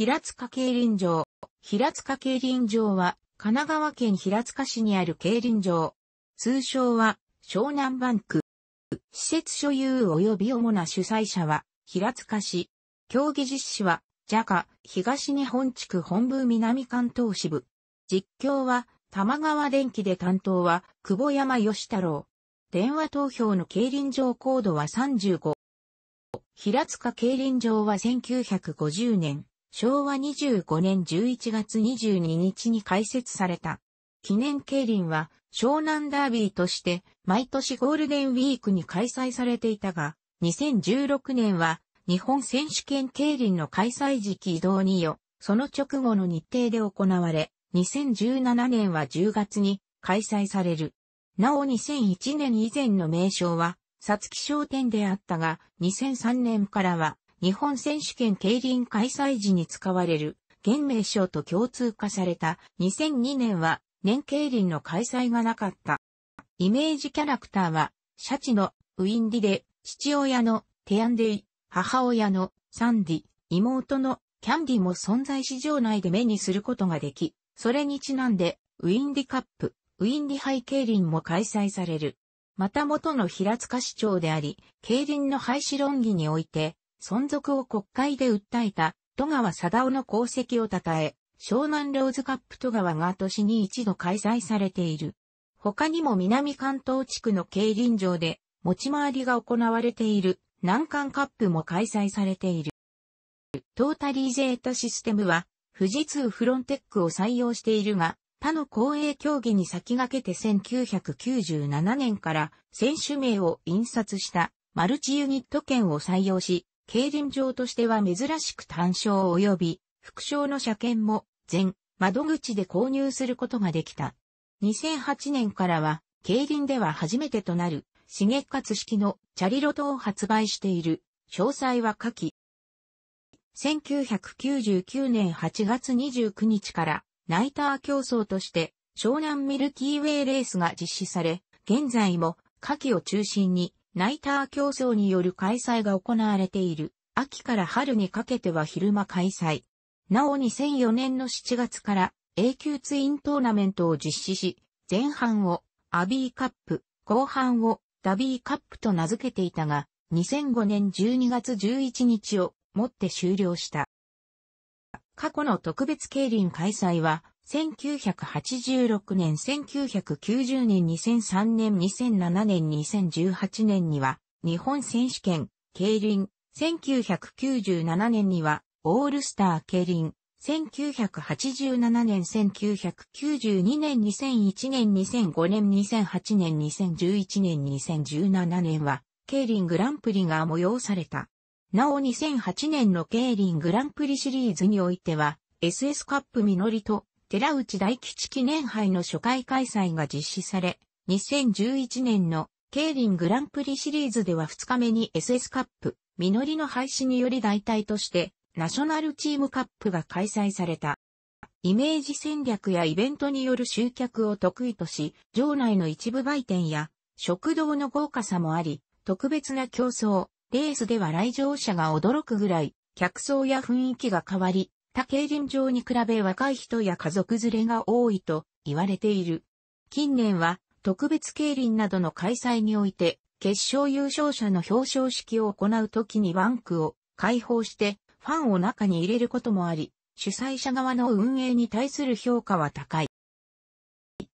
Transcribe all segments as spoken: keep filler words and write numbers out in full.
平塚競輪場。平塚競輪場は、神奈川県平塚市にある競輪場。通称は、湘南バンク。施設所有及び主な主催者は、平塚市。競技実施は、ジェイケーエー、東日本地区本部南関東支部。実況は、玉川電機で担当は、久保山義太郎。電話投票の競輪場コードはさんじゅうご。平塚競輪場はせんきゅうひゃくごじゅうねん、しょうわにじゅうごねんじゅういちがつにじゅうににちに開設された。記念競輪は湘南ダービーとして毎年ゴールデンウィークに開催されていたが、にせんじゅうろくねんは日本選手権競輪の開催時期移動によ、その直後の日程で行われ、にせんじゅうななねんはじゅうがつに開催される。なおにせんいちねん以前の名称は、皐月賞典であったが、にせんさんねんからは、日本選手権競輪開催時に使われる、現名称と共通化された、にせんにねんは、年競輪の開催がなかった。イメージキャラクターは、シャチのウィンディで、父親のテアンデイ、母親のサンディ、妹のキャンディも存在市場内で目にすることができ、それにちなんで、ウィンディカップ、ウィンディ杯競輪も開催される。また元の平塚市長であり、競輪の廃止論議において、存続を国会で訴えた、戸川貞夫の功績を称え、湘南ローズカップ戸川が年に一度開催されている。他にも南関東地区の競輪場で、持ち回りが行われている、南関カップも開催されている。トータリーゼータシステムは、富士通フロンテックを採用しているが、他の公営競技に先駆けてせんきゅうひゃくきゅうじゅうななねんから選手名を印刷したマルチユニット券を採用し、競輪場としては珍しく単勝及び副賞の車券も全窓口で購入することができた。にせんはちねんからは競輪では初めてとなる茂勝式のチャリロトを発売している。詳細は下記。せんきゅうひゃくきゅうじゅうきゅうねんはちがつにじゅうくにちからナイター競争として湘南ミルキーウェイレースが実施され、現在も夏季を中心にナイター競争による開催が行われている。秋から春にかけては昼間開催。なおにせんよねんのしちがつから永久ツイントーナメントを実施し、前半をアビーカップ、後半をダビーカップと名付けていたが、にせんごねんじゅうにがつじゅういちにちをもって終了した。過去の特別競輪開催は、せんきゅうひゃくはちじゅうろくねん、せんきゅうひゃくきゅうじゅうねん、にせんさんねん、にせんななねん、にせんじゅうはちねんには、日本選手権、競輪、せんきゅうひゃくきゅうじゅうななねんには、オールスター競輪、せんきゅうひゃくはちじゅうななねん、せんきゅうひゃくきゅうじゅうにねん、にせんいちねん、にせんごねん、にせんはちねん、にせんじゅういちねん、にせんじゅうななねんは、競輪グランプリが催された。なおにせんはちねんの競輪グランプリシリーズにおいては、エスエス カップみのりと寺内大吉記念杯の初回開催が実施され、にせんじゅういちねんの競輪グランプリシリーズではふつかめに エスエス カップみのりの廃止により代替として、ナショナルチームカップが開催された。イメージ戦略やイベントによる集客を得意とし、場内の一部売店や食堂の豪華さもあり、特別な競争。レースでは来場者が驚くぐらい、客層や雰囲気が変わり、他競輪場に比べ若い人や家族連れが多いと言われている。近年は、特別競輪などの開催において、決勝優勝者の表彰式を行うときにバンクを開放して、ファンを中に入れることもあり、主催者側の運営に対する評価は高い。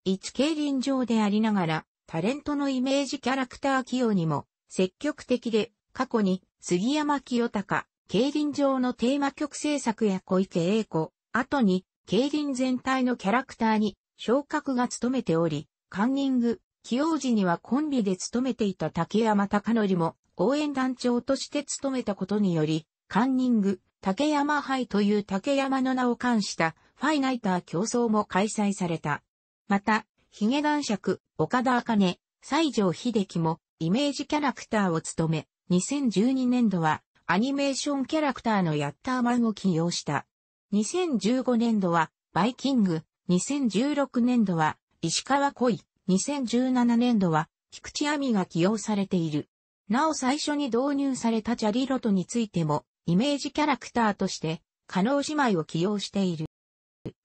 一競輪場でありながら、タレントのイメージキャラクター起用にも、積極的で、過去に、杉山清貴、競輪場のテーマ曲制作や小池栄子、後に、競輪全体のキャラクターに、昇格が務めており、カンニング、起用時にはコンビで務めていた竹山貴則も、応援団長として務めたことにより、カンニング、竹山杯という竹山の名を冠した、ファイナイター競争も開催された。また、ヒゲ男爵、岡田茜、西城秀樹も、イメージキャラクターを務め、にせんじゅうにねんどはアニメーションキャラクターのヤッターマンを起用した。にせんじゅうごねんどはバイキング、にせんじゅうろくねんどは石川恋、にせんじゅうななねんどは菊池亜美が起用されている。なお最初に導入されたチャリロトについてもイメージキャラクターとして叶姉妹を起用している。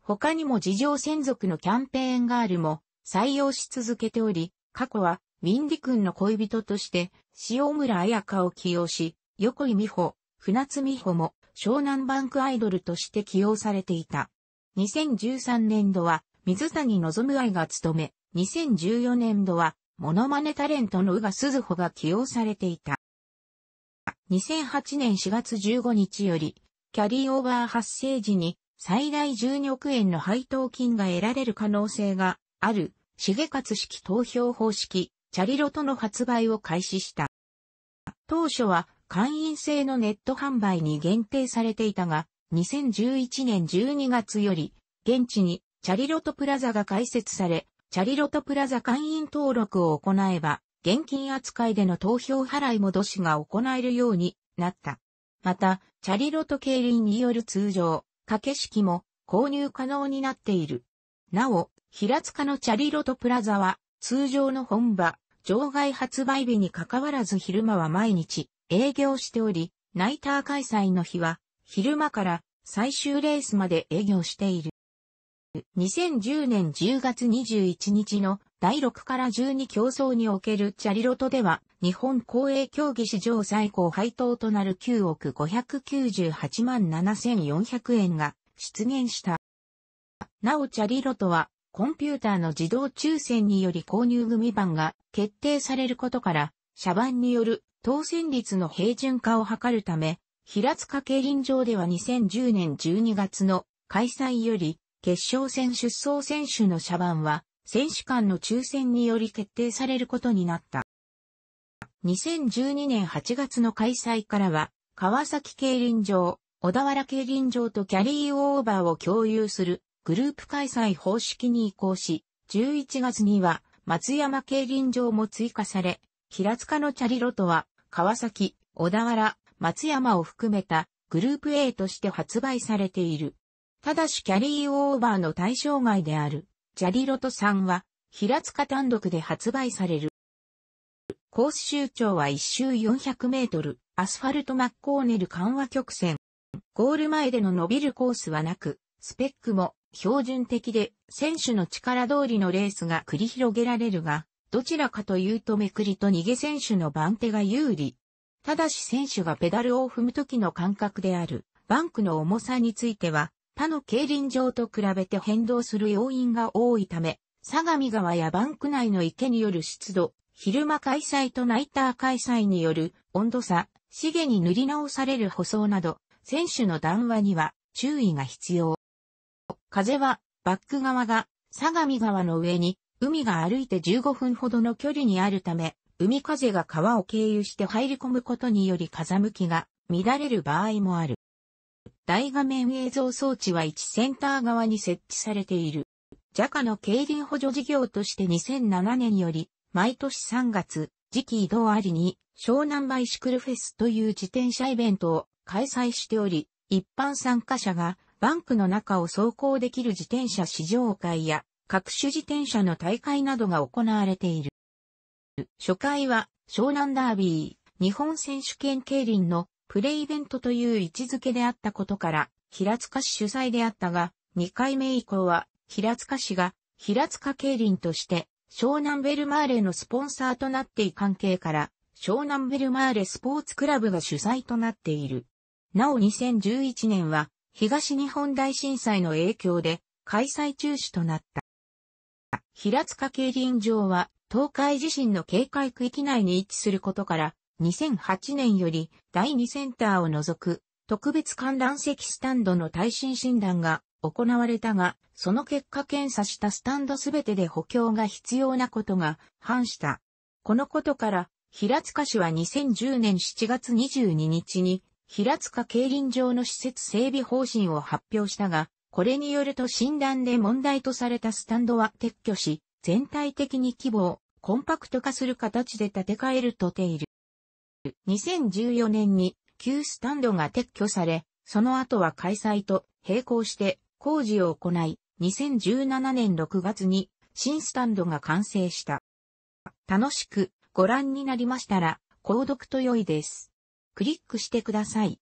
他にも自浄専属のキャンペーンガールも採用し続けており、過去はウィンディ君の恋人として塩村彩香を起用し、横井美穂、船津美穂も湘南バンクアイドルとして起用されていた。にせんじゅうさんねんどは水谷望愛が務め、にせんじゅうよねんどはモノマネタレントの宇賀鈴穂が起用されていた。にせんはちねんしがつじゅうごにちより、キャリーオーバー発生時に最大じゅうにおくえんの配当金が得られる可能性がある、重勝式投票方式、チャリロトの発売を開始した。当初は会員制のネット販売に限定されていたが、にせんじゅういちねんじゅうにがつより、現地にチャリロトプラザが開設され、チャリロトプラザ会員登録を行えば、現金扱いでの投票払い戻しが行えるようになった。また、チャリロト競輪による通常、掛け式も購入可能になっている。なお、平塚のチャリロトプラザは、通常の本場、場外発売日に関わらず昼間は毎日営業しており、ナイター開催の日は、昼間から最終レースまで営業している。にせんじゅうねんじゅうがつにじゅういちにちのだいろくからじゅうに競争におけるチャリロトでは、日本公営競技史上最高配当となるきゅうおくごひゃくきゅうじゅうはちまんななせんよんひゃくえんが出現した。なおチャリロトは、コンピューターの自動抽選により購入組番が決定されることから、車番による当選率の平準化を図るため、平塚競輪場ではにせんじゅうねんじゅうにがつの開催より、決勝戦出走選手の車番は、選手間の抽選により決定されることになった。にせんじゅうにねんはちがつの開催からは、川崎競輪場、小田原競輪場とキャリーオーバーを共有するグループ開催方式に移行し、じゅういちがつには松山競輪場も追加され、平塚のチャリロトは川崎、小田原、松山を含めたグループ エー として発売されている。ただしキャリーオーバーの対象外であるチャリロトさんは平塚単独で発売される。コース周長はいっしゅうよんひゃくメートル、アスファルトマッコーネル緩和曲線。ゴール前での伸びるコースはなく、スペックも標準的で選手の力通りのレースが繰り広げられるが、どちらかというとめくりと逃げ選手の番手が有利。ただし選手がペダルを踏む時の感覚であるバンクの重さについては、他の競輪場と比べて変動する要因が多いため、相模川やバンク内の池による湿度、昼間開催とナイター開催による温度差、茂に塗り直される舗装など、選手の談話には注意が必要。風はバック側が相模川の上に海が歩いてじゅうごふんほどの距離にあるため、海風が川を経由して入り込むことにより風向きが乱れる場合もある。大画面映像装置はいちセンター側に設置されている。ジャカ の競輪補助事業としてにせんななねんより毎年さんがつ、時期移動ありに湘南バイシクルフェスという自転車イベントを開催しており、一般参加者がバンクの中を走行できる自転車試乗会や各種自転車の大会などが行われている。初回は湘南ダービー、日本選手権競輪のプレイベントという位置づけであったことから平塚市主催であったが、にかいめ以降は平塚市が平塚競輪として湘南ベルマーレのスポンサーとなっている関係から湘南ベルマーレスポーツクラブが主催となっている。なおにせんじゅういちねんは東日本大震災の影響で開催中止となった。平塚競輪場は東海地震の警戒区域内に位置することからにせんはちねんよりだいにセンターを除く特別観覧席スタンドの耐震診断が行われたが、その結果検査したスタンドすべてで補強が必要なことが判した。このことから平塚市はにせんじゅうねんしちがつにじゅうににちに平塚競輪場の施設整備方針を発表したが、これによると診断で問題とされたスタンドは撤去し、全体的に規模をコンパクト化する形で建て替えるとしている。にせんじゅうよねんに旧スタンドが撤去され、その後は開催と並行して工事を行い、にせんじゅうななねんろくがつに新スタンドが完成した。楽しくご覧になりましたら、購読と良いです。クリックしてください。